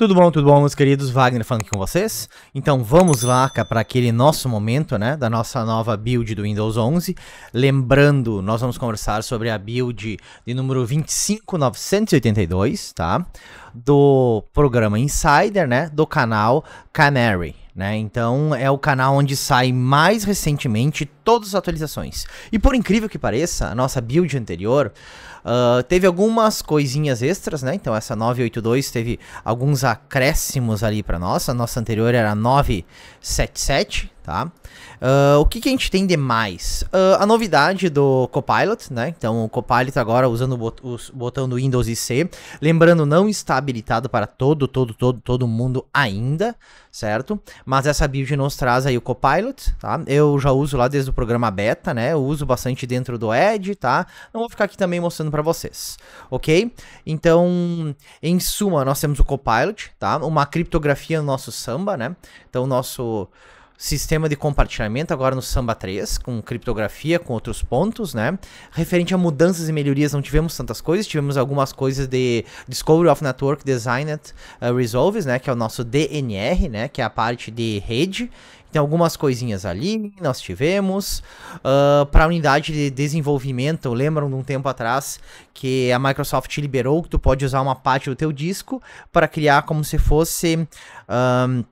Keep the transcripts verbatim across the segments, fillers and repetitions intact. Tudo bom, tudo bom, meus queridos? Wagner falando aqui com vocês. Então vamos lá para aquele nosso momento, né, da nossa nova build do Windows onze. Lembrando, nós vamos conversar sobre a build de número vinte e cinco mil novecentos e oitenta e dois, tá? Do programa Insider, né, do canal Canary. Né? Então é o canal onde sai mais recentemente todas as atualizações. E por incrível que pareça, a nossa build anterior uh, teve algumas coisinhas extras, né? Então essa nove oito dois teve alguns acréscimos ali para nós. A nossa anterior era nove sete sete, tá? Uh, o que, que a gente tem de mais? Uh, a novidade do Copilot, né? Então o Copilot agora usando o, bot o botão do Windows I C. Lembrando, não está habilitado para todo, todo, todo, todo mundo ainda, certo? Mas essa build nos traz aí o Copilot, tá? Eu já uso lá desde o programa beta, né? Eu uso bastante dentro do Edge, tá? Não vou ficar aqui também mostrando para vocês, ok? Então, em suma, nós temos o Copilot, tá? Uma criptografia no nosso Samba, né? Então, o nosso sistema de compartilhamento agora no Samba três, com criptografia, com outros pontos, né? Referente a mudanças e melhorias, não tivemos tantas coisas, tivemos algumas coisas de Discovery of Network Designed uh, Resolves, né? Que é o nosso D N R, né? Que é a parte de rede. Tem algumas coisinhas ali, nós tivemos. Uh, para a unidade de desenvolvimento, lembram de um tempo atrás que a Microsoft liberou que tu pode usar uma parte do teu disco para criar como se fosse... Um,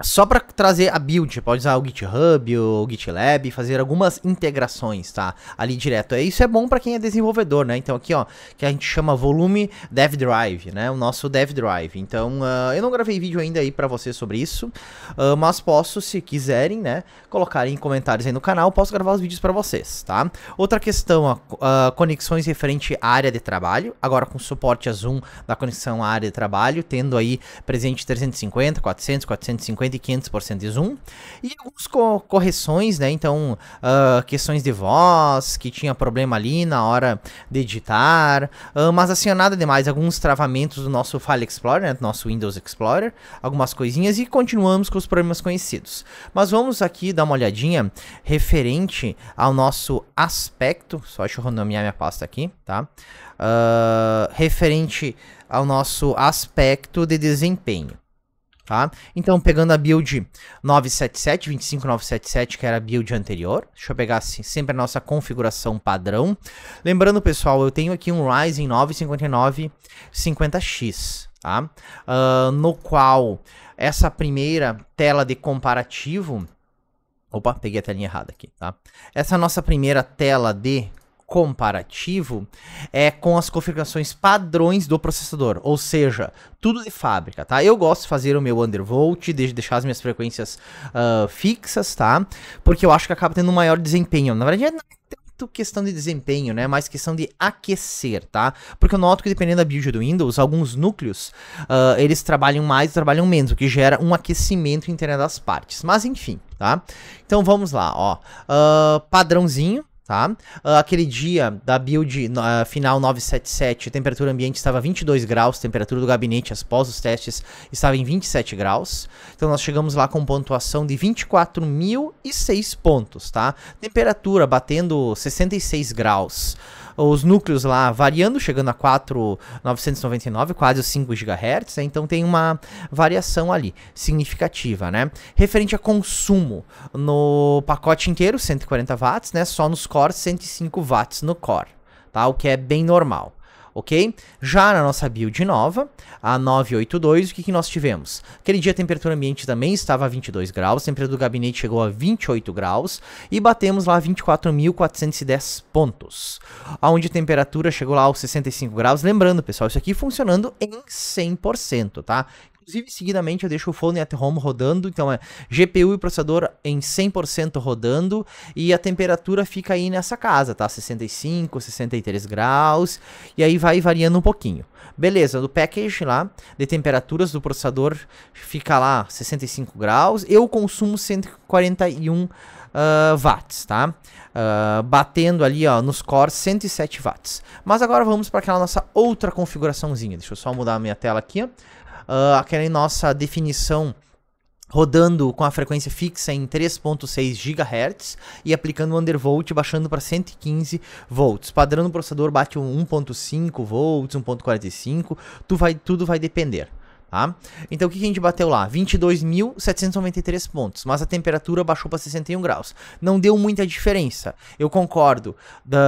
Só para trazer a build, pode usar o GitHub, o GitLab, fazer algumas integrações, tá? Ali direto. Isso é bom para quem é desenvolvedor, né? Então aqui, ó, que a gente chama volume DevDrive, né? O nosso DevDrive. Então, uh, eu não gravei vídeo ainda aí para vocês sobre isso, uh, mas posso, se quiserem, né? Colocarem comentários aí no canal, posso gravar os vídeos para vocês, tá? Outra questão, ó, uh, conexões referente à área de trabalho. Agora com suporte a Zoom da conexão à área de trabalho, tendo aí presente trezentos e cinquenta, quatrocentos, quatrocentos e cinquenta. e quinhentos por cento de zoom, e algumas co correções, né? Então, uh, questões de voz, que tinha problema ali na hora de editar, uh, mas assim, nada demais, alguns travamentos do nosso File Explorer, né? Do nosso Windows Explorer, algumas coisinhas, e continuamos com os problemas conhecidos. Mas vamos aqui dar uma olhadinha referente ao nosso aspecto, só deixa eu renomear minha pasta aqui, tá? Uh, referente ao nosso aspecto de desempenho. Tá? Então, pegando a build nove sete sete, vinte e cinco mil novecentos e setenta e sete, que era a build anterior. Deixa eu pegar assim, sempre a nossa configuração padrão. Lembrando, pessoal, eu tenho aqui um Ryzen nove cinquenta e nove cinquenta X, tá? Uh, no qual essa primeira tela de comparativo... Opa, peguei a telinha errada aqui, tá? Essa nossa primeira tela de comparativo é com as configurações padrões do processador, ou seja, tudo de fábrica, tá? Eu gosto de fazer o meu undervolt, de deixar as minhas frequências uh, fixas, tá? Porque eu acho que acaba tendo um maior desempenho. Na verdade, não é tanto questão de desempenho, né? Mas questão de aquecer, tá? Porque eu noto que dependendo da build do Windows, alguns núcleos, uh, eles trabalham mais, trabalham menos, o que gera um aquecimento interno das partes. Mas enfim, tá? Então vamos lá, ó. Uh, padrãozinho. Tá? Uh, aquele dia da build uh, final nove sete sete, a temperatura ambiente estava vinte e dois graus, temperatura do gabinete após os testes estava em vinte e sete graus. Então nós chegamos lá com pontuação de vinte e quatro mil e seis pontos, tá? Temperatura batendo sessenta e seis graus. Os núcleos lá variando, chegando a quatro mil novecentos e noventa e nove, quase os cinco gigahertz, né? Então tem uma variação ali, significativa, né? Referente a consumo, no pacote inteiro, cento e quarenta watts, né? Só nos cores, cento e cinco watts no core, tá? O que é bem normal. Ok? Já na nossa build nova, a nove oito dois, o que, que nós tivemos? Aquele dia a temperatura ambiente também estava a vinte e dois graus, a temperatura do gabinete chegou a vinte e oito graus e batemos lá vinte e quatro mil quatrocentos e dez pontos, onde a temperatura chegou lá aos sessenta e cinco graus. Lembrando, pessoal, isso aqui funcionando em cem por cento, tá? Inclusive, seguidamente, eu deixo o Folding at Home rodando, então é G P U e processador em cem por cento rodando, e a temperatura fica aí nessa casa, tá? sessenta e cinco, sessenta e três graus, e aí vai variando um pouquinho. Beleza, do package lá, de temperaturas do processador, fica lá sessenta e cinco graus, eu consumo cento e quarenta e um watts, tá? Uh, batendo ali, ó, nos cores cento e sete watts. Mas agora vamos para aquela nossa outra configuraçãozinha, deixa eu só mudar a minha tela aqui, ó. Uh, aquela nossa definição rodando com a frequência fixa em três ponto seis gigahertz e aplicando o undervolt, baixando para cento e quinze volts. Padrão do processador bate um ponto cinco volts, um ponto quarenta e cinco, tu vai, tudo vai depender. Tá? Então o que a gente bateu lá? vinte e dois mil setecentos e noventa e três pontos, mas a temperatura baixou para sessenta e um graus. Não deu muita diferença, eu concordo. Do,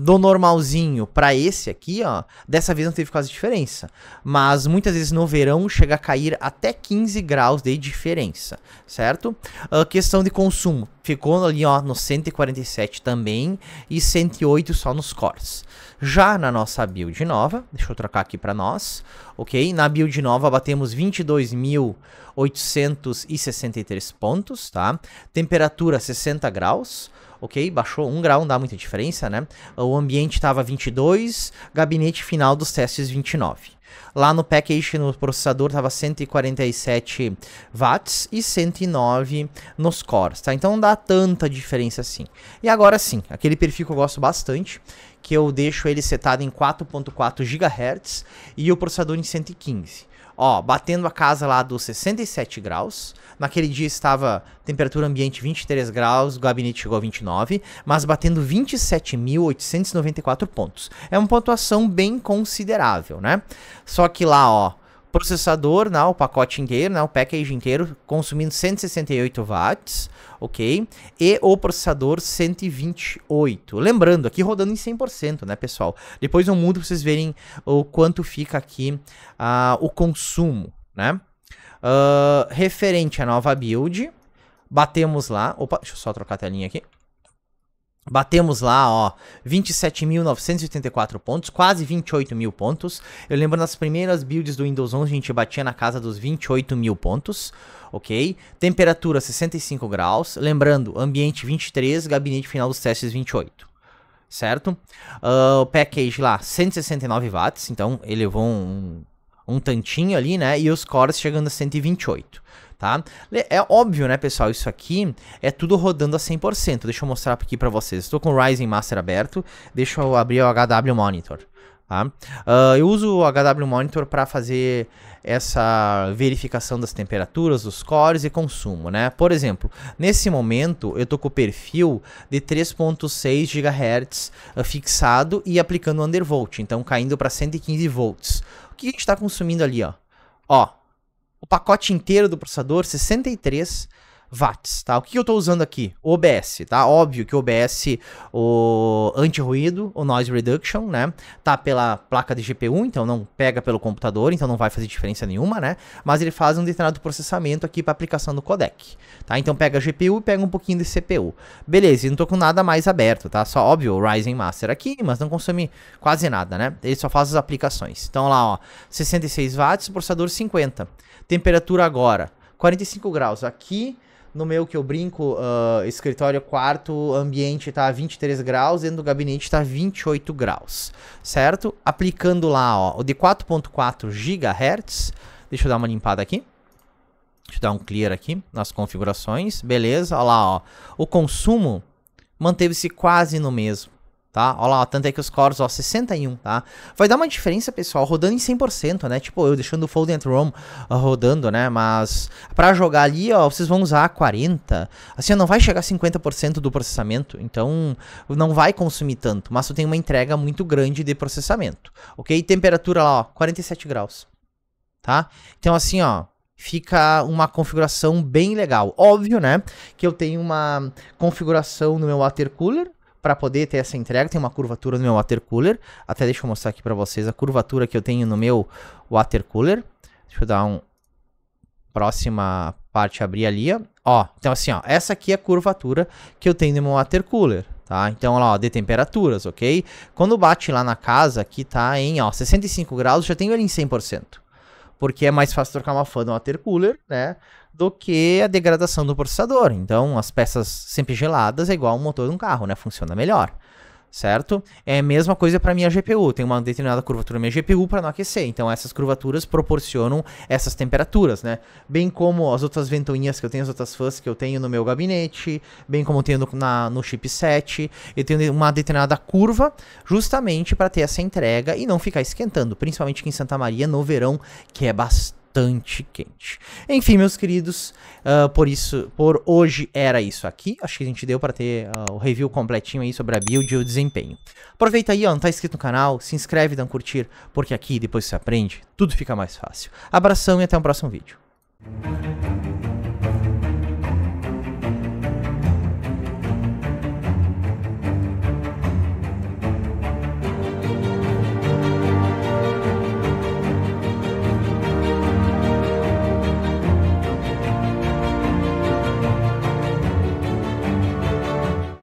do normalzinho para esse aqui, ó, dessa vez não teve quase diferença. Mas muitas vezes no verão chega a cair até quinze graus de diferença, certo? A questão de consumo ficou ali, ó, no cento e quarenta e sete também e cento e oito só nos cores. Já na nossa build nova, deixa eu trocar aqui para nós, ok? Na build nova batemos vinte e dois mil oitocentos e sessenta e três pontos, tá? Temperatura sessenta graus, ok? Baixou um grau, não dá muita diferença, né? O ambiente estava vinte e dois, gabinete final dos testes vinte e nove. Lá no package, no processador, estava cento e quarenta e sete watts e cento e nove nos cores, tá? Então não dá tanta diferença assim. E agora sim, aquele perfil que eu gosto bastante, que eu deixo ele setado em quatro ponto quatro gigahertz e o processador em cento e quinze. Ó, batendo a casa lá dos sessenta e sete graus. Naquele dia estava temperatura ambiente vinte e três graus, o gabinete chegou a vinte e nove, mas batendo vinte e sete mil oitocentos e noventa e quatro pontos. É uma pontuação bem considerável, né? Só que lá, ó, processador, né, o pacote inteiro, né, o package inteiro, consumindo cento e sessenta e oito watts, ok? E o processador cento e vinte e oito. Lembrando, aqui rodando em cem por cento, né, pessoal? Depois eu mudo para vocês verem o quanto fica aqui uh, o consumo, né? Uh, referente à nova build, batemos lá... Opa, deixa eu só trocar a telinha aqui. Batemos lá, ó, vinte e sete mil novecentos e oitenta e quatro pontos, quase vinte e oito mil pontos. Eu lembro nas primeiras builds do Windows onze, a gente batia na casa dos vinte e oito mil pontos, ok? Temperatura sessenta e cinco graus, lembrando, ambiente vinte e três, gabinete final dos testes vinte e oito, certo? Uh, o package lá, cento e sessenta e nove watts, então elevou um, um tantinho ali, né? E os cores chegando a cento e vinte e oito. Tá? É óbvio, né, pessoal? Isso aqui é tudo rodando a cem por cento. Deixa eu mostrar aqui pra vocês. Estou com o Ryzen Master aberto. Deixa eu abrir o H W Monitor. Tá? Uh, eu uso o H W Monitor para fazer essa verificação das temperaturas, dos cores e consumo, né? Por exemplo, nesse momento eu estou com o perfil de três ponto seis gigahertz fixado e aplicando o undervolt, então caindo para cento e quinze volts. O que a gente está consumindo ali, ó? Ó. O pacote inteiro do processador, sessenta e três watts, tá? O que eu tô usando aqui? O B S, tá? Óbvio que o O B S, o anti-ruído, o noise reduction, né? Tá pela placa de G P U, então não pega pelo computador, então não vai fazer diferença nenhuma, né? Mas ele faz um determinado processamento aqui para aplicação do codec, tá? Então pega a G P U e pega um pouquinho de C P U. Beleza, eu não tô com nada mais aberto, tá? Só, óbvio, o Ryzen Master aqui, mas não consome quase nada, né? Ele só faz as aplicações. Então lá, ó, sessenta e seis watts, processador cinquenta. Temperatura agora, quarenta e cinco graus. Aqui, no meu que eu brinco, uh, escritório, quarto, ambiente tá vinte e três graus, dentro do gabinete tá vinte e oito graus, certo? Aplicando lá, ó, o de quatro ponto quatro gigahertz, deixa eu dar uma limpada aqui. Deixa eu dar um clear aqui nas configurações, beleza? Olha lá, ó, o consumo manteve-se quase no mesmo. Tá? Olha lá, tanto é que os cores, ó, sessenta e um, tá? Vai dar uma diferença, pessoal, rodando em cem por cento, né? Tipo, eu deixando o Folding at Home uh, rodando, né? Mas pra jogar ali, ó, vocês vão usar quarenta. Assim, não vai chegar a cinquenta por cento do processamento, então não vai consumir tanto. Mas tu tem uma entrega muito grande de processamento, ok? Temperatura lá, ó, quarenta e sete graus, tá? Então, assim, ó, fica uma configuração bem legal. Óbvio, né, que eu tenho uma configuração no meu water cooler, para poder ter essa entrega, tem uma curvatura no meu water cooler. Até deixa eu mostrar aqui para vocês a curvatura que eu tenho no meu water cooler. Deixa eu dar um... Próxima parte abrir ali, ó. Ó, então assim, ó. Essa aqui é a curvatura que eu tenho no meu water cooler, tá? Então, ó, de temperaturas, ok? Quando bate lá na casa, aqui tá em, ó, sessenta e cinco graus, já tenho ele em cem por cento. Porque é mais fácil trocar uma fan do water cooler, né, do que a degradação do processador. Então, as peças sempre geladas é igual um motor de um carro, né? Funciona melhor, certo? É a mesma coisa para minha G P U. Tem uma determinada curvatura na minha G P U para não aquecer. Então, essas curvaturas proporcionam essas temperaturas, né? Bem como as outras ventoinhas que eu tenho, as outras fãs que eu tenho no meu gabinete, bem como eu tenho no, na, no chipset. Eu tenho uma determinada curva justamente para ter essa entrega e não ficar esquentando, principalmente aqui em Santa Maria no verão, que é bastante bastante quente. Enfim, meus queridos, uh, por isso, por hoje era isso aqui. Acho que a gente deu para ter uh, o review completinho aí sobre a build e o desempenho. Aproveita aí, ó, não tá inscrito no canal, se inscreve, dá um curtir, porque aqui depois você aprende, tudo fica mais fácil. Abração e até o próximo vídeo.